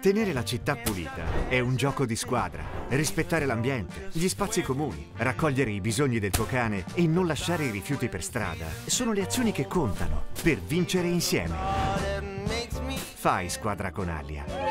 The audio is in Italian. Tenere la città pulita è un gioco di squadra, rispettare l'ambiente, gli spazi comuni, raccogliere i bisogni del tuo cane e non lasciare i rifiuti per strada sono le azioni che contano per vincere insieme. Fai squadra con Alia.